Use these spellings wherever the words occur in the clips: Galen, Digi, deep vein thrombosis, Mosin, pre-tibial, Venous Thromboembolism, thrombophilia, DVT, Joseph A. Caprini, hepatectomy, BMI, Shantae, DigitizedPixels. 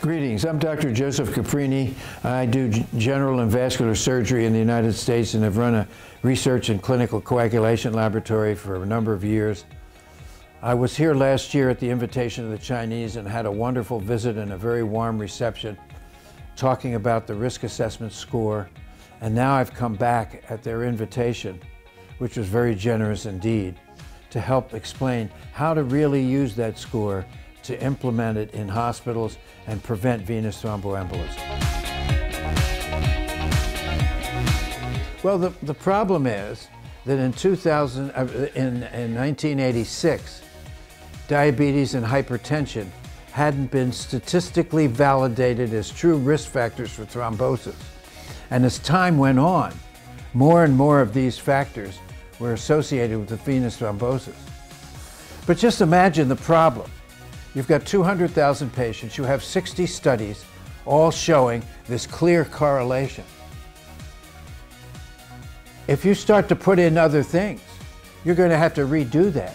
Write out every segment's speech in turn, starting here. Greetings, I'm Dr. Joseph Caprini. I do general and vascular surgery in the United States and have run a research and clinical coagulation laboratory for a number of years. I was here last year at the invitation of the Chinese and had a wonderful visit and a very warm reception talking about the risk assessment score. And now I've come back at their invitation, which was very generous indeed, to help explain how to really use that score to implement it in hospitals and prevent venous thromboembolism. Well, the problem is that in 1986, diabetes and hypertension hadn't been statistically validated as true risk factors for thrombosis. And as time went on, more and more of these factors were associated with the venous thrombosis. But just imagine the problem. You've got 200,000 patients, you have 60 studies, all showing this clear correlation. If you start to put in other things, you're going to have to redo that.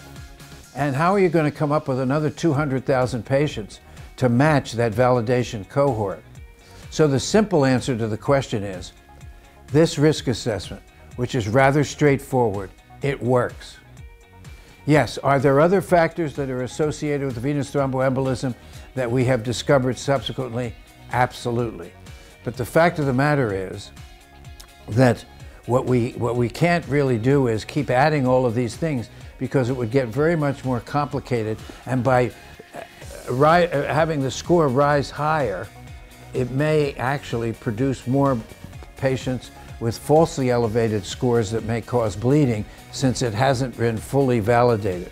And how are you going to come up with another 200,000 patients to match that validation cohort? So the simple answer to the question is, this risk assessment, which is rather straightforward, it works. Yes, are there other factors that are associated with venous thromboembolism that we have discovered subsequently? Absolutely. But the fact of the matter is that what we can't really do is keep adding all of these things, because it would get very much more complicated, and by having the score rise higher, it may actually produce more patients with falsely elevated scores that may cause bleeding, since it hasn't been fully validated.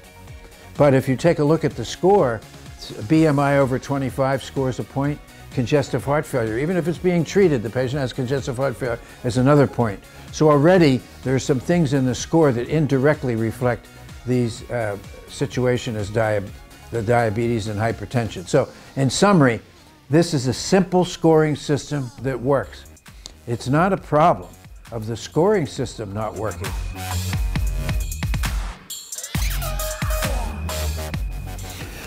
But if you take a look at the score, BMI over 25 scores a point, congestive heart failure, even if it's being treated, the patient has congestive heart failure, is another point. So already there are some things in the score that indirectly reflect these situation as the diabetes and hypertension. So in summary, this is a simple scoring system that works. It's not a problem of the scoring system not working.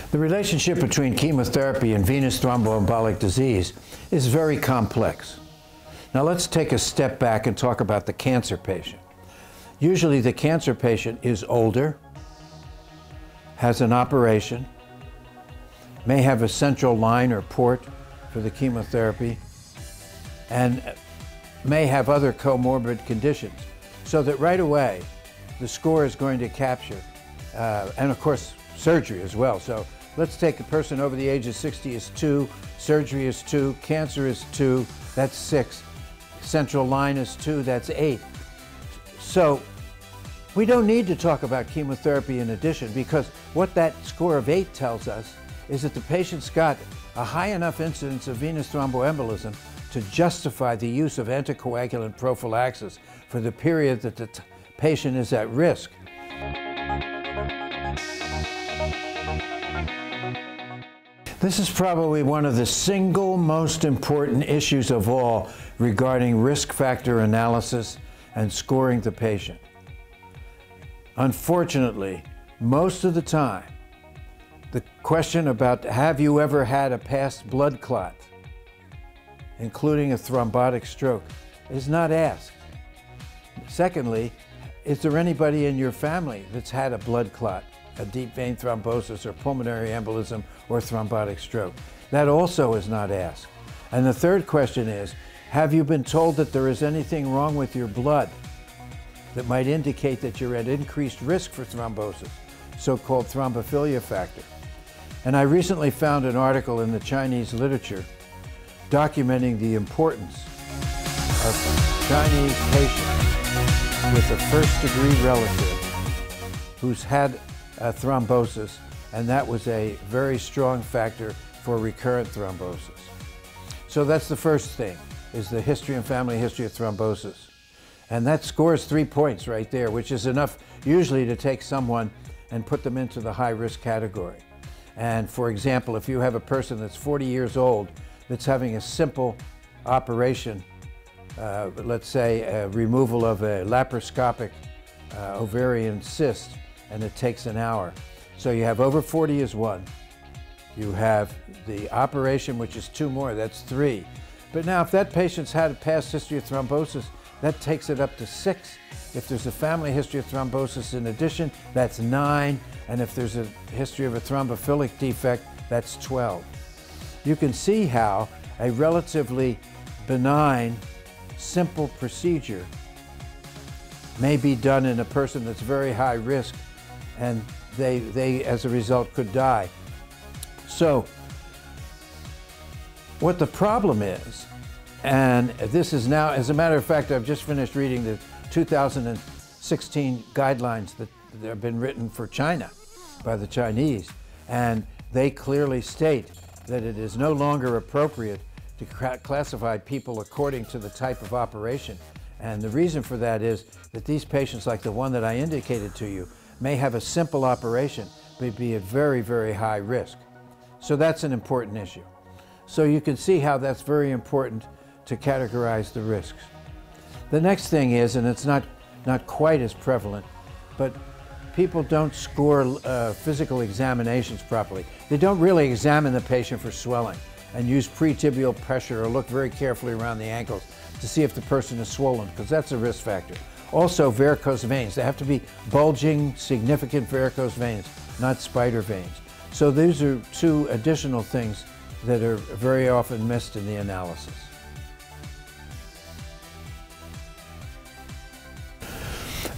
The relationship between chemotherapy and venous thromboembolic disease is very complex. Now let's take a step back and talk about the cancer patient. Usually the cancer patient is older, has an operation, may have a central line or port for the chemotherapy, and may have other comorbid conditions, so that right away the score is going to capture, and of course surgery as well. So let's take a person over the age of 60 is 2, surgery is 2, cancer is 2, that's 6, central line is 2, that's 8. So we don't need to talk about chemotherapy in addition, because what that score of 8 tells us is that the patient's got a high enough incidence of venous thromboembolism to justify the use of anticoagulant prophylaxis for the period that the patient is at risk. This is probably one of the single most important issues of all regarding risk factor analysis and scoring the patient. Unfortunately, most of the time, the question about have you ever had a past blood clot, including a thrombotic stroke, is not asked. Secondly, is there anybody in your family that's had a blood clot, a deep vein thrombosis or pulmonary embolism or thrombotic stroke? That also is not asked. And the third question is, have you been told that there is anything wrong with your blood that might indicate that you're at increased risk for thrombosis, so-called thrombophilia factor? And I recently found an article in the Chinese literature documenting the importance of Chinese patients with a first-degree relative who's had a thrombosis, and that was a very strong factor for recurrent thrombosis. So that's the first thing, is the history and family history of thrombosis. And that scores 3 points right there, which is enough usually to take someone and put them into the high-risk category. And for example, if you have a person that's 40 years old that's having a simple operation, let's say a removal of a laparoscopic ovarian cyst, and it takes an hour. So you have over 40 is one. You have the operation, which is two more, that's three. But now if that patient's had a past history of thrombosis, that takes it up to six. If there's a family history of thrombosis in addition, that's nine. And if there's a history of a thrombophilic defect, that's 12. You can see how a relatively benign, simple procedure may be done in a person that's very high risk, and they as a result could die. So what the problem is, and this is now, as a matter of fact, I've just finished reading the 2016 guidelines that have been written for China by the Chinese, and they clearly state that it is no longer appropriate to classify people according to the type of operation. And the reason for that is that these patients, like the one that I indicated to you, may have a simple operation, but be at very, very high risk. So that's an important issue. So you can see how that's very important to categorize the risks. The next thing is, and it's not quite as prevalent, but people don't score physical examinations properly. They don't really examine the patient for swelling and use pre-tibial pressure or look very carefully around the ankles to see if the person is swollen, because that's a risk factor. Also, varicose veins. They have to be bulging, significant varicose veins, not spider veins. So these are two additional things that are very often missed in the analysis.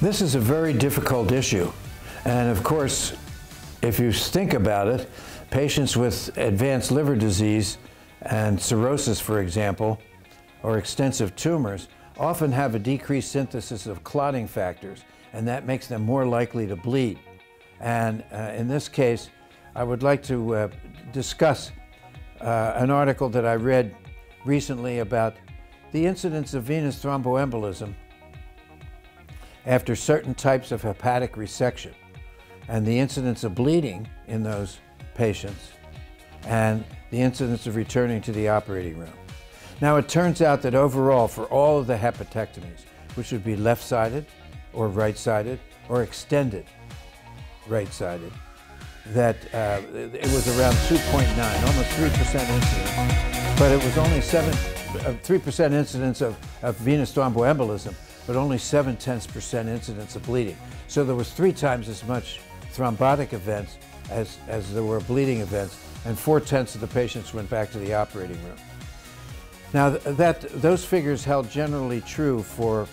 This is a very difficult issue. And of course, if you think about it, patients with advanced liver disease and cirrhosis, for example, or extensive tumors, often have a decreased synthesis of clotting factors, and that makes them more likely to bleed. And in this case, I would like to discuss an article that I read recently about the incidence of venous thromboembolism after certain types of hepatic resection, and the incidence of bleeding in those patients, and the incidence of returning to the operating room. Now, it turns out that overall, for all of the hepatectomies, which would be left-sided or right-sided or extended right-sided, that it was around 2.9, almost 3% incidence, but it was only 3% incidence of venous thromboembolism, but only 0.7% incidence of bleeding. So there was 3 times as much thrombotic events as there were bleeding events, and 4/10 of the patients went back to the operating room. Now, those figures held generally true for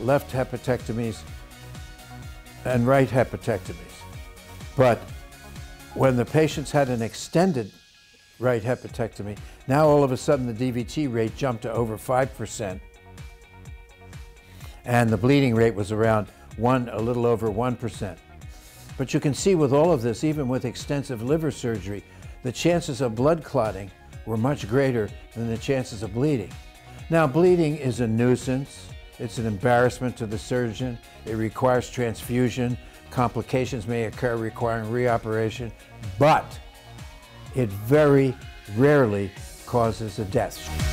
left hepatectomies and right hepatectomies. But when the patients had an extended right hepatectomy, now all of a sudden the DVT rate jumped to over 5%, and the bleeding rate was around a little over 1%. But you can see with all of this, even with extensive liver surgery, the chances of blood clotting were much greater than the chances of bleeding. Now, bleeding is a nuisance. It's an embarrassment to the surgeon. It requires transfusion. Complications may occur requiring reoperation, but it very rarely causes a death.